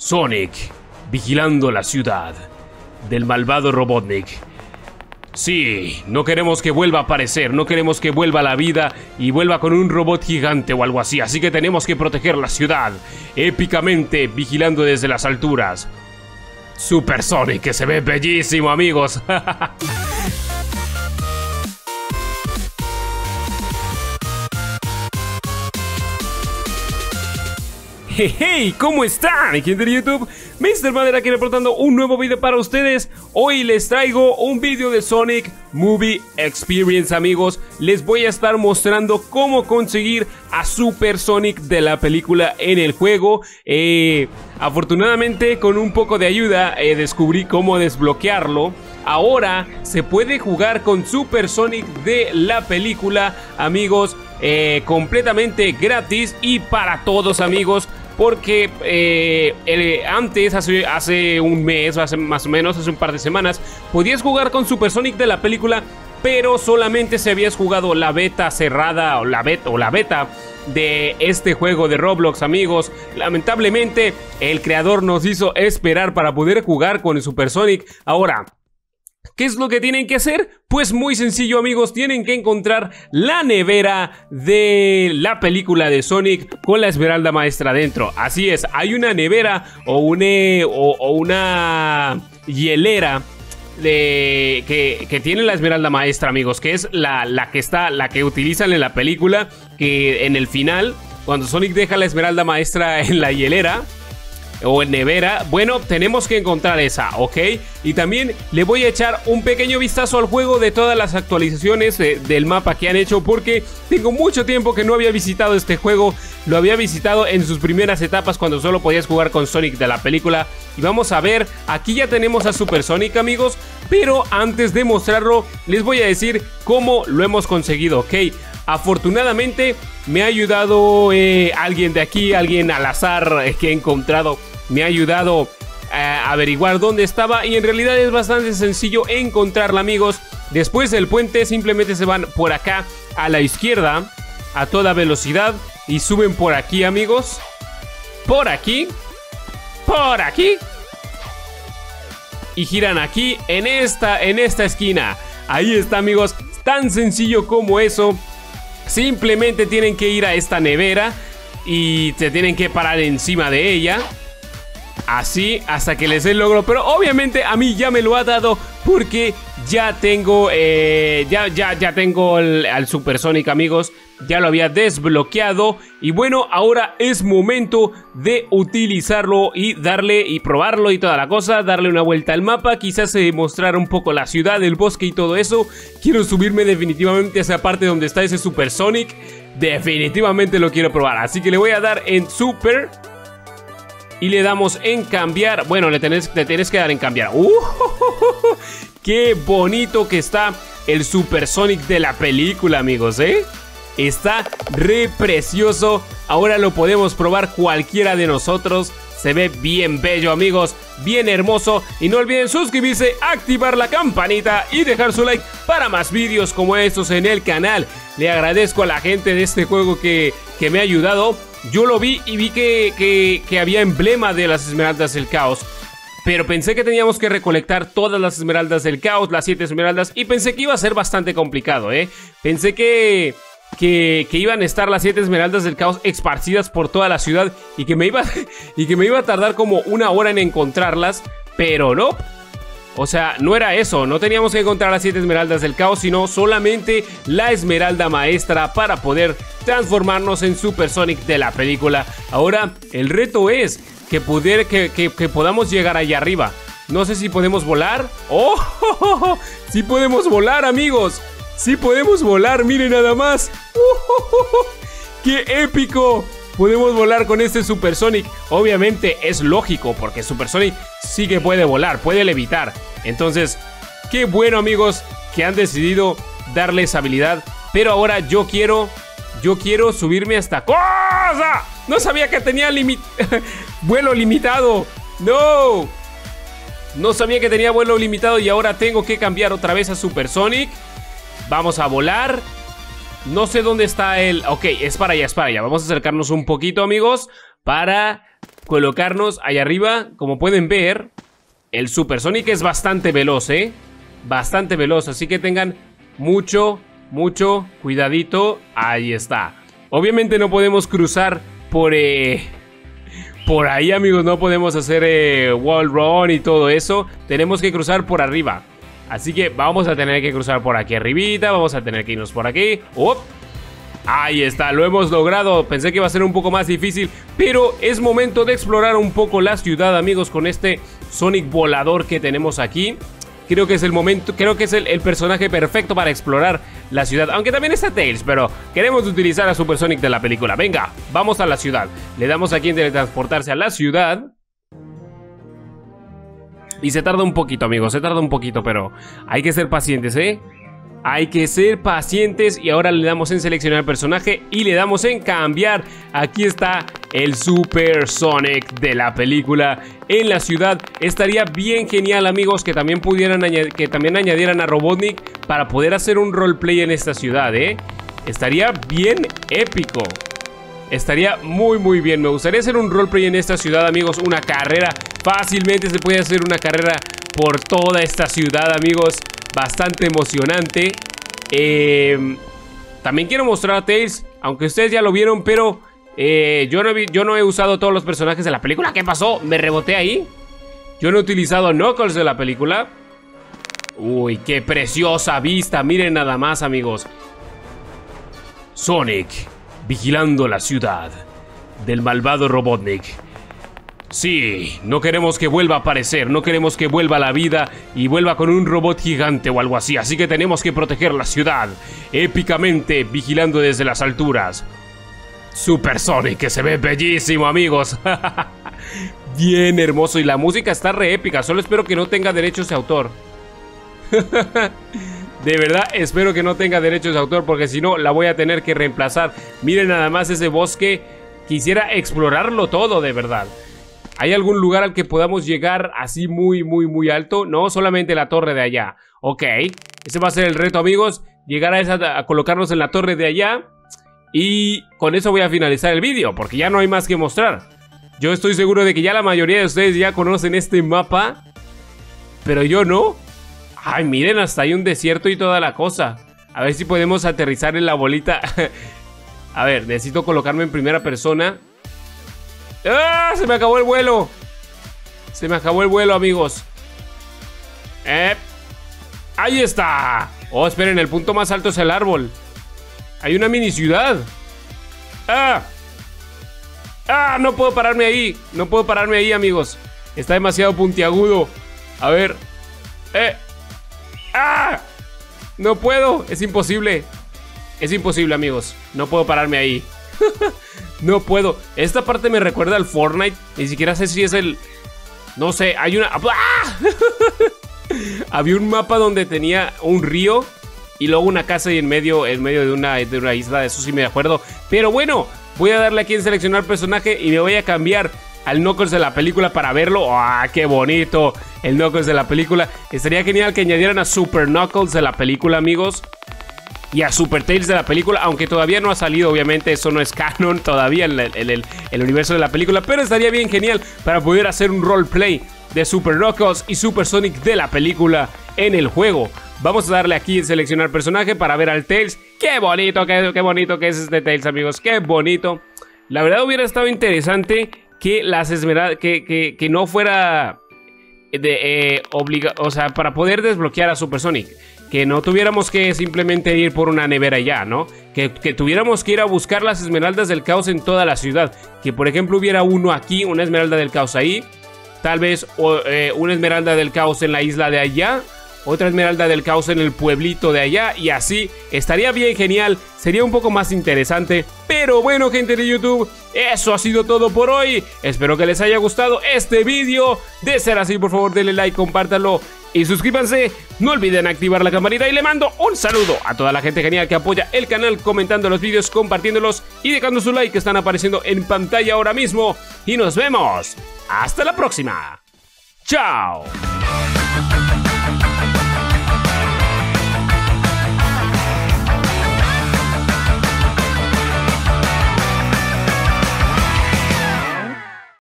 Sonic, vigilando la ciudad del malvado Robotnik. Sí, no queremos que vuelva a aparecer, no queremos que vuelva a la vida y vuelva con un robot gigante o algo así. Así que tenemos que proteger la ciudad, épicamente, vigilando desde las alturas. Super Sonic, que se ve bellísimo, amigos. Hey, hey, ¿cómo están? Aquí en YouTube, Mister Matter aquí reportando un nuevo video para ustedes. Hoy les traigo un video de Sonic Movie Experience, amigos. Les voy a estar mostrando cómo conseguir a Super Sonic de la película en el juego. Afortunadamente, con un poco de ayuda, descubrí cómo desbloquearlo. Ahora se puede jugar con Super Sonic de la película, amigos, completamente gratis y para todos, amigos. Porque antes, hace un mes, hace más o menos, hace un par de semanas, podías jugar con Super Sonic de la película, pero solamente si habías jugado la beta cerrada o la beta de este juego de Roblox, amigos. Lamentablemente, el creador nos hizo esperar para poder jugar con Super Sonic. Ahora, ¿qué es lo que tienen que hacer? Pues muy sencillo, amigos, tienen que encontrar la nevera de la película de Sonic con la Esmeralda Maestra dentro. Así es, hay una nevera o una hielera que tiene la Esmeralda Maestra, amigos, que es la que utilizan en la película, que en el final, cuando Sonic deja la Esmeralda Maestra en la hielera o en nevera, bueno, tenemos que encontrar esa, ¿ok? Y también le voy a echar un pequeño vistazo al juego de todas las actualizaciones del mapa que han hecho, porque tengo mucho tiempo que no había visitado este juego. Lo había visitado en sus primeras etapas, cuando solo podías jugar con Sonic de la película. Y vamos a ver, aquí ya tenemos a Super Sonic, amigos, pero antes de mostrarlo, les voy a decir cómo lo hemos conseguido, ¿ok? Afortunadamente me ha ayudado alguien de aquí, alguien al azar que he encontrado, me ha ayudado a averiguar dónde estaba, y en realidad es bastante sencillo encontrarla, amigos. Después del puente simplemente se van por acá a la izquierda a toda velocidad y suben por aquí, amigos, por aquí y giran aquí en esta esquina. Ahí está, amigos, tan sencillo como eso. Simplemente tienen que ir a esta nevera y se tienen que parar encima de ella, así hasta que les dé el logro. Pero obviamente a mí ya me lo ha dado, porque ya tengo ya tengo al Super Sonic, amigos. Ya lo había desbloqueado. Y bueno, ahora es momento de utilizarlo y darle y probarlo y toda la cosa. Darle una vuelta al mapa, quizás mostrar un poco la ciudad, el bosque y todo eso. Quiero subirme definitivamente a esa parte donde está ese Super Sonic. Definitivamente lo quiero probar. Así que le voy a dar en Super y le damos en cambiar. Bueno, le tenés que dar en cambiar. ¡Qué bonito que está el Super Sonic de la película, amigos! Está re precioso. Ahora lo podemos probar cualquiera de nosotros. Se ve bien bello, amigos, bien hermoso. Y no olviden suscribirse, activar la campanita y dejar su like para más vídeos como estos en el canal. Le agradezco a la gente de este juego que me ha ayudado. Yo lo vi y vi que había emblema de las Esmeraldas del Caos, pero pensé que teníamos que recolectar todas las Esmeraldas del Caos, las 7 esmeraldas, y pensé que iba a ser bastante complicado, Pensé que iban a estar las 7 esmeraldas del caos esparcidas por toda la ciudad y que me iba a tardar como una hora en encontrarlas, pero no. O sea, no era eso, no teníamos que encontrar las 7 esmeraldas del caos, sino solamente la esmeralda maestra para poder transformarnos en Super Sonic de la película. Ahora, el reto es que podamos llegar allá arriba. No sé si podemos volar. ¡Oh! ¡Sí podemos volar, amigos! ¡Sí podemos volar! ¡Miren nada más! ¡Qué épico! Podemos volar con este Super Sonic. Obviamente es lógico, porque Super Sonic sí que puede volar, puede levitar. Entonces, qué bueno, amigos, que han decidido darle esa habilidad. Pero ahora yo quiero subirme a esta cosa. No sabía que tenía vuelo limitado. ¡No! No sabía que tenía vuelo limitado y ahora tengo que cambiar otra vez a Super Sonic. Vamos a volar. No sé dónde está el... Ok, es para allá, es para allá. Vamos a acercarnos un poquito, amigos, para colocarnos ahí arriba. Como pueden ver, el Super Sonic es bastante veloz, ¿eh? Bastante veloz, así que tengan mucho, mucho cuidadito. Ahí está. Obviamente no podemos cruzar por ahí, amigos. No podemos hacer wall run y todo eso. Tenemos que cruzar por arriba. Así que vamos a tener que cruzar por aquí arribita. Vamos a tener que irnos por aquí. ¡Oh! Ahí está, lo hemos logrado. Pensé que iba a ser un poco más difícil, pero es momento de explorar un poco la ciudad, amigos, con este Sonic volador que tenemos aquí. Creo que es el momento, creo que es el personaje perfecto para explorar la ciudad. Aunque también está Tails, pero queremos utilizar a Super Sonic de la película. Venga, vamos a la ciudad. Le damos aquí en teletransportarse a la ciudad. Y se tarda un poquito, amigos, se tarda un poquito, pero hay que ser pacientes, ¿eh? Hay que ser pacientes. Y ahora le damos en seleccionar personaje y le damos en cambiar. Aquí está el Super Sonic de la película en la ciudad. Estaría bien genial, amigos, que también pudieran añadieran a Robotnik para poder hacer un roleplay en esta ciudad, ¿eh? Estaría bien épico. Estaría muy muy bien. Me gustaría hacer un roleplay en esta ciudad, amigos. Una carrera. Fácilmente se puede hacer una carrera por toda esta ciudad, amigos. Bastante emocionante. También quiero mostrar a Tails, aunque ustedes ya lo vieron, pero yo no he usado todos los personajes de la película. ¿Qué pasó? ¿Me reboté ahí? Yo no he utilizado a Knuckles de la película. Uy, qué preciosa vista. Miren nada más, amigos. Sonic vigilando la ciudad del malvado Robotnik. Sí, no queremos que vuelva a aparecer, no queremos que vuelva a la vida y vuelva con un robot gigante o algo así. Así que tenemos que proteger la ciudad, épicamente, vigilando desde las alturas. Super Sonic, que se ve bellísimo, amigos. Bien hermoso, y la música está re épica, solo espero que no tenga derechos de autor. De verdad, espero que no tenga derechos de autor, porque si no, la voy a tener que reemplazar. Miren nada más ese bosque, quisiera explorarlo todo, de verdad. ¿Hay algún lugar al que podamos llegar así muy, muy, muy alto? No, solamente la torre de allá. Ok, ese va a ser el reto, amigos. Llegar a esa, a colocarnos en la torre de allá. Y con eso voy a finalizar el vídeo, porque ya no hay más que mostrar. Yo estoy seguro de que ya la mayoría de ustedes ya conocen este mapa, pero yo no. Ay, miren, hasta hay un desierto y toda la cosa. A ver si podemos aterrizar en la bolita. A ver, necesito colocarme en primera persona. ¡Ah! Se me acabó el vuelo. Se me acabó el vuelo, amigos. Ahí está. Oh, esperen, el punto más alto es el árbol. Hay una mini ciudad. ¡Ah! ¡Ah! No puedo pararme ahí. No puedo pararme ahí, amigos. Está demasiado puntiagudo. A ver. ¡Ah! No puedo. Es imposible. Es imposible, amigos. No puedo pararme ahí. No puedo. Esta parte me recuerda al Fortnite. Ni siquiera sé si es el... No sé, hay una... ¡Ah! Había un mapa donde tenía un río y luego una casa y en medio de una isla. Eso sí me acuerdo. Pero bueno, voy a darle aquí en seleccionar personaje y me voy a cambiar al Knuckles de la película para verlo. ¡Ah, qué bonito! El Knuckles de la película. Estaría genial que añadieran a Super Knuckles de la película, amigos. Y a Super Tails de la película, aunque todavía no ha salido, obviamente eso no es canon todavía en el universo de la película. Pero estaría bien genial para poder hacer un roleplay de Super Knuckles y Super Sonic de la película en el juego. Vamos a darle aquí en seleccionar personaje para ver al Tails. ¡Qué bonito! ¡Qué bonito que es este Tails, amigos! ¡Qué bonito! La verdad hubiera estado interesante que las esmeraldas... que no fuera... o sea, para poder desbloquear a Super Sonic, que no tuviéramos que simplemente ir por una nevera ya, ¿no? Que tuviéramos que ir a buscar las esmeraldas del caos en toda la ciudad. Que por ejemplo hubiera uno aquí, una esmeralda del caos ahí. Tal vez una esmeralda del caos en la isla de allá. Otra esmeralda del caos en el pueblito de allá. Y así, estaría bien genial. Sería un poco más interesante. Pero bueno, gente de YouTube, eso ha sido todo por hoy. Espero que les haya gustado este vídeo. De ser así, por favor, denle like, compártanlo y suscríbanse. No olviden activar la campanita. Y le mando un saludo a toda la gente genial que apoya el canal, comentando los vídeos, compartiéndolos y dejando su like, que están apareciendo en pantalla ahora mismo. Y nos vemos. Hasta la próxima. Chao.